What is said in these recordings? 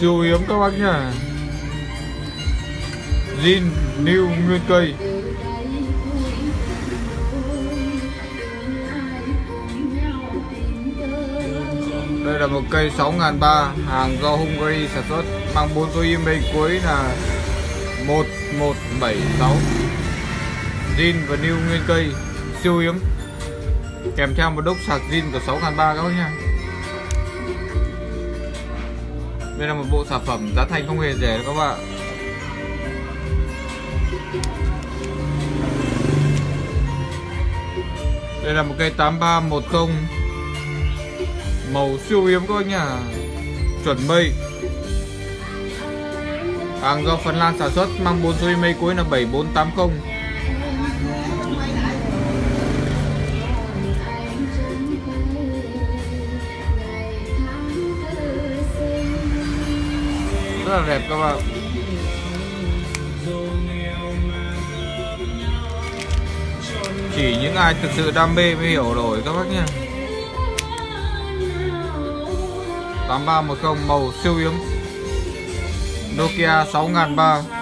siêu hiếm các bác nhá. Zin new nguyên cây. Đây là một cây 6.300, hàng do Hungary sản xuất, mang 4 số email cuối là 1176. Zin và new nguyên cây, siêu hiếm. Kèm theo một đốc sạc zin của 6.300 các bác nhá. Đây là một bộ sản phẩm giá thành không hề rẻ các bạn. Đây là một cây 8310, màu siêu hiếm các bác nhá, chuẩn mây. Hàng do Phần Lan sản xuất, mang 4 số email cuối là 7480. Rất là đẹp các bạn. Chỉ những ai thực sự đam mê mới hiểu rồi các bác nhé. 8310 màu siêu hiếm. Nokia 6300.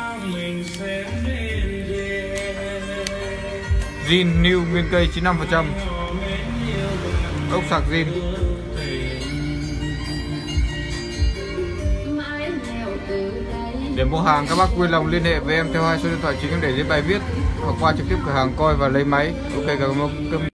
Zin new nguyên cây 95%. Ốc sạc zin. Để mua hàng các bác vui lòng liên hệ với em theo hai số điện thoại chính để dưới bài viết hoặc qua trực tiếp cửa hàng coi và lấy máy. Ok, cảm ơn.